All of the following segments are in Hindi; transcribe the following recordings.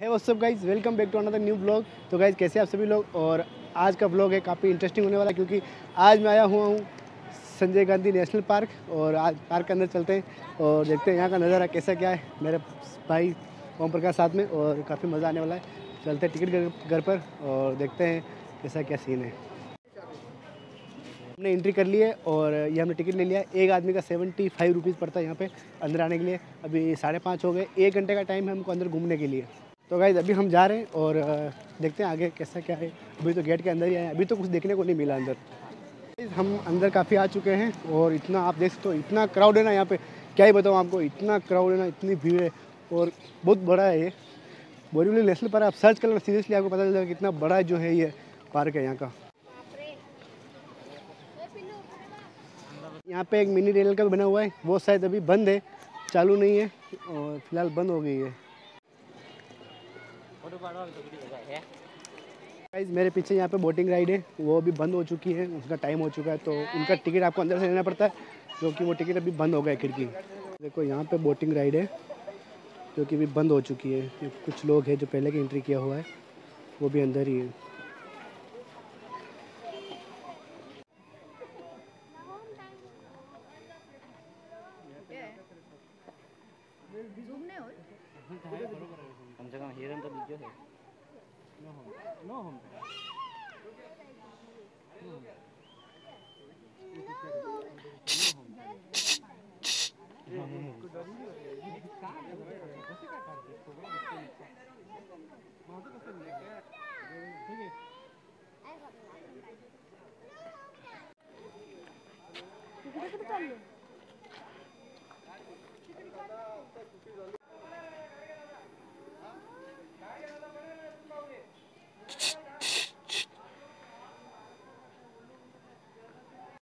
है what's up guys, welcome back to another new blog. तो गाइज कैसे आप सभी लोग, और आज का ब्लॉग है काफ़ी इंटरेस्टिंग होने वाला, क्योंकि आज मैं आया हुआ हूँ संजय गांधी नेशनल पार्क। और आज पार्क के अंदर चलते हैं और देखते हैं यहाँ का नज़ारा कैसा क्या है। मेरे भाई ओम प्रकाश साथ में, और काफ़ी मज़ा आने वाला है। चलते हैं टिकट घर पर और देखते हैं कैसा क्या सीन है। हमने एंट्री कर ली है और ये हमने टिकट ले लिया है। एक आदमी का 75 रुपीज़ पड़ता है यहाँ पे अंदर आने के लिए। अभी 5:30 हो गए, 1 घंटे का टाइम है हमको अंदर घूमने के लिए। तो गाइज अभी हम जा रहे हैं और देखते हैं आगे कैसा क्या है। अभी तो गेट के अंदर ही आए हैं, अभी तो कुछ देखने को नहीं मिला अंदर। हम अंदर काफ़ी आ चुके हैं और इतना आप देख सकते हो, इतना क्राउड है ना यहाँ पे, क्या ही बताऊँ आपको। इतना क्राउड है ना, इतनी भीड़ है और बहुत बड़ा है ये बोरीवली नेशनल पार्क। आप सर्च कर लेना, सीरियसली आपको पता चलेगा कितना बड़ा जो है ये पार्क है यहाँ का। यहाँ पे एक मिनी रेल का भी बना हुआ है, वो शायद अभी बंद है, चालू नहीं है और फिलहाल बंद हो गई है। गाइस मेरे पीछे यहाँ पे बोटिंग राइड है, वो भी बंद हो चुकी है, उसका टाइम हो चुका है, तो उनका टिकट आपको अंदर से लेना पड़ता है, जो कि वो टिकट अभी बंद हो गया है खिड़की। देखो यहाँ पे बोटिंग राइड है जो कि अभी बंद हो चुकी है। कुछ लोग हैं जो पहले की एंट्री किया हुआ है, वो भी अंदर ही है।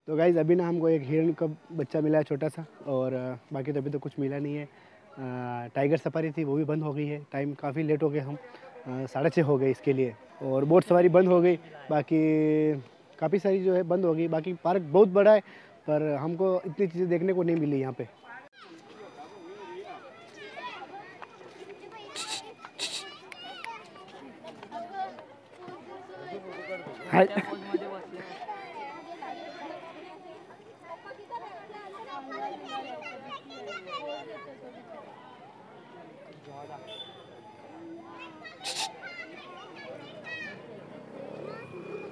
तो गाइज अभी ना हमको एक हिरण का बच्चा मिला है छोटा सा, और बाकी तो अभी तो कुछ मिला नहीं है। टाइगर सफारी थी, वो भी बंद हो गई है, टाइम काफ़ी लेट हो गए, हम 6:30 हो गए इसके लिए। और बोट सवारी बंद हो गई, बाकी काफ़ी सारी जो है बंद हो गई। बाकी पार्क बहुत बड़ा है पर हमको इतनी चीज़ें देखने को नहीं मिली यहाँ पे।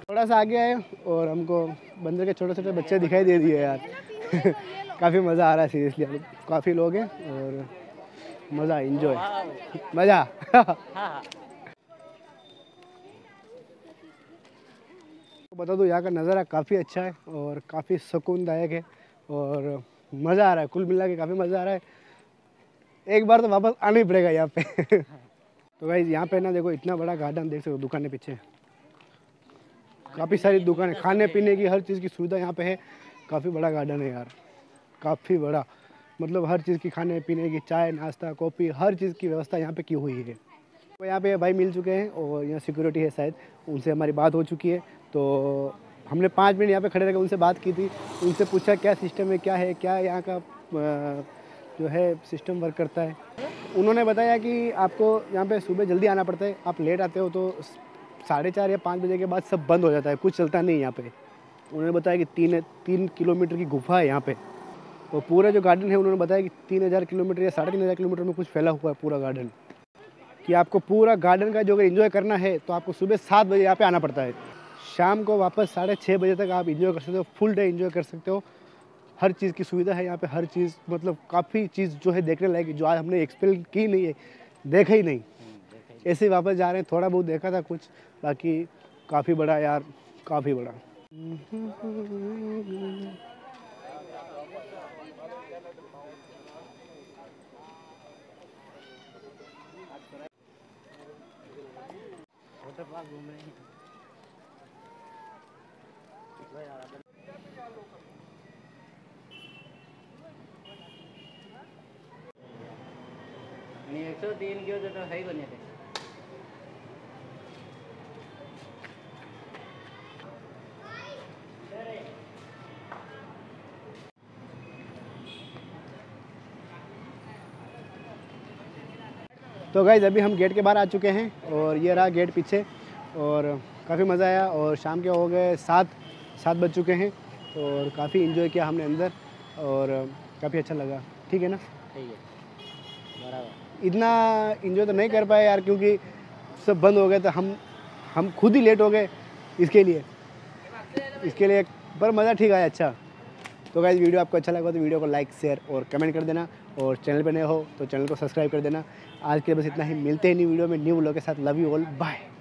थोड़ा सा आगे आए और हमको बंदर के छोटे छोटे बच्चे दिखाई दे दिए यार। काफ़ी मज़ा आ रहा है सीरियसली, काफ़ी लोग हैं और मज़ा, एंजॉय मज़ा। बता दूँ यहाँ का नज़ारा काफ़ी अच्छा है और काफ़ी सुकूनदायक है और मज़ा आ रहा है। कुल मिला के काफ़ी मज़ा आ रहा है, एक बार तो वापस आना ही पड़ेगा यहाँ पे। तो गाइस यहाँ पे ना देखो, इतना बड़ा गार्डन देख सकते हो, दुकानें पीछे, काफ़ी सारी दुकानें, खाने पीने की हर चीज़ की सुविधा यहाँ पे है। काफ़ी बड़ा गार्डन है यार, काफ़ी बड़ा, मतलब हर चीज़ की, खाने पीने की, चाय नाश्ता कॉफ़ी, हर चीज़ की व्यवस्था यहाँ पे की हुई है। तो यहाँ पे भाई मिल चुके हैं और यहाँ सिक्योरिटी है शायद, उनसे हमारी बात हो चुकी है। तो हमने 5 मिनट यहाँ पे खड़े रहकर उनसे बात की थी, उनसे पूछा क्या सिस्टम है, क्या है, क्या यहाँ का जो है सिस्टम वर्क करता है। उन्होंने बताया कि आपको यहाँ पे सुबह जल्दी आना पड़ता है, आप लेट आते हो तो 4:30 या 5 बजे के बाद सब बंद हो जाता है, कुछ चलता नहीं यहाँ पे। उन्होंने बताया कि 3 किलोमीटर की गुफा है यहाँ पे, और पूरा जो गार्डन है उन्होंने बताया कि 3000 किलोमीटर या 3500 किलोमीटर में कुछ फैला हुआ है पूरा गार्डन। कि आपको पूरा गार्डन का जो एंजॉय करना है तो आपको सुबह 7 बजे यहाँ पे आना पड़ता है, शाम को वापस 6:30 बजे तक आप एंजॉय कर सकते हो, फुल डे एंजॉय कर सकते हो। हर चीज़ की सुविधा है यहाँ पे, हर चीज़, मतलब काफ़ी चीज़ जो है देखने लायक, जो आज हमने एक्सपीरियंस की नहीं है, देखा ही नहीं। ऐसे वापस जा रहे हैं, थोड़ा बहुत देखा था कुछ, बाकी काफ़ी बड़ा यार, काफ़ी बड़ा। तो गाइज़ अभी हम गेट के बाहर आ चुके हैं और ये रहा गेट पीछे और काफ़ी मज़ा आया और शाम के हो गए 7 बज चुके हैं और काफ़ी इन्जॉय किया हमने अंदर और काफ़ी अच्छा लगा। ठीक है ना, ठीक है, बराबर। इतना इन्जॉय तो नहीं कर पाए यार क्योंकि सब बंद हो गए तो हम खुद ही लेट हो गए इसके लिए पर मज़ा ठीक आया। अच्छा तो गाइस वीडियो आपको अच्छा लगा तो वीडियो को लाइक शेयर और कमेंट कर देना और चैनल पर नए हो तो चैनल को सब्सक्राइब कर देना। आज के लिए बस इतना ही, मिलते हैं नई वीडियो में न्यू व्लॉग के साथ। Love you all, bye.